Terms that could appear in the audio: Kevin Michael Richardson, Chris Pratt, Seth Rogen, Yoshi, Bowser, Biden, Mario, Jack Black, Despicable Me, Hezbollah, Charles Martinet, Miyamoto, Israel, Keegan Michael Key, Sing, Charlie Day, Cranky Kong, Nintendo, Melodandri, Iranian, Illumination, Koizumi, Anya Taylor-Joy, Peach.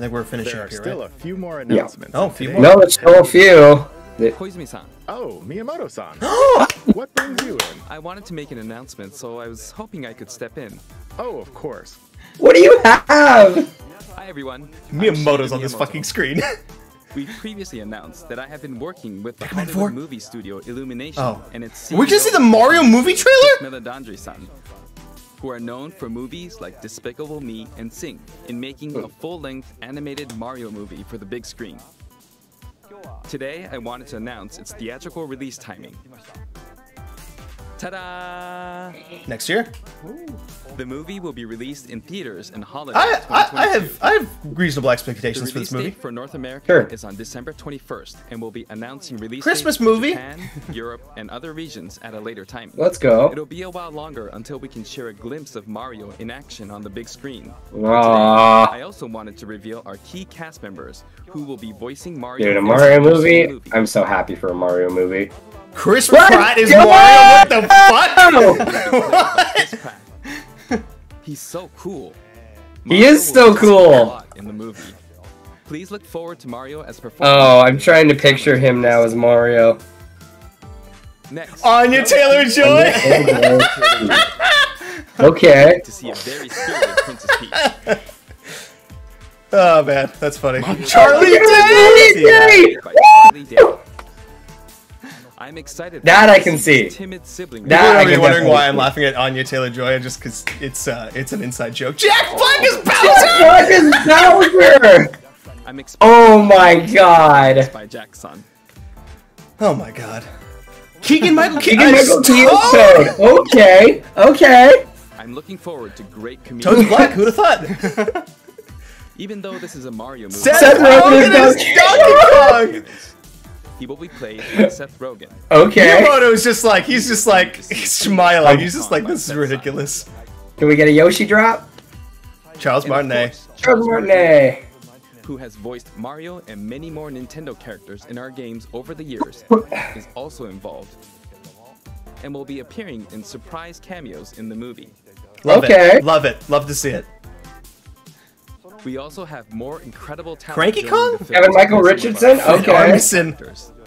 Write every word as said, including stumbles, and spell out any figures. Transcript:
I think we're finishing there up here, still right? a few more announcements. Yeah. Oh, a few more. No, it's still a few. Koizumi-san. Oh, Miyamoto-san. What brings you in? I wanted to make an announcement, so I was hoping I could step in. Oh, of course. What do you have? Hi, everyone. Miyamoto's on this Miyamoto. fucking screen. We previously announced that I have been working with the Hollywood movie studio Illumination, oh. and it's we just see the Mario movie trailer. Melodandri-san, who are known for movies like Despicable Me and Sing, in making a full-length animated Mario movie for the big screen. Today, I wanted to announce its theatrical release timing. Ta-da! Next year, the movie will be released in theaters and holidays. I, I, I have I have reasonable expectations the for this movie. Date for North America sure. is on December twenty-first, and we'll be announcing release Christmas dates movie. Japan, Europe, and other regions at a later time. Let's go. It'll be a while longer until we can share a glimpse of Mario in action on the big screen. Wow. I also wanted to reveal our key cast members who will be voicing Mario. Dude, a Mario movie? movie. I'm so happy for a Mario movie. Chris Pratt is Mario. What the fuck? What? He's so cool. He is so cool in the movie. Please look forward to Mario as performing. Oh, I'm trying to picture him now as Mario. Next, Anya Taylor-Joy. Okay. To see a very spirited Princess Peach. Oh man, that's funny. Charlie Day. Charlie Day. I'm excited. That I can see. Timid sibling. That I can wondering why see. I'm laughing at Anya Taylor-Joy just because it's uh, it's an inside joke. Jack Black is Bowser. Jack Black is Bowser. Oh my god. By Jackson. Oh my god. Keegan Michael Key. Keegan Michael Key. Okay. Okay. I'm looking forward to great comedian. Toad's Black. Who'd have thought? Even though this is a Mario movie. Seth, Seth Rogen is Donkey Kong. He will be played by Seth Rogen. Okay. Miyamoto's just like, he's just like, he's smiling. He's just like, this is ridiculous. Can we get a Yoshi drop? Charles Martinet. Charles Martinet. Who has voiced Mario and many more Nintendo characters in our games over the years, is also involved and will be appearing in surprise cameos in the movie. Love okay. it. Love it. Love to see it. We also have more incredible talent. Cranky Kong? Kevin Michael Richardson? Okay.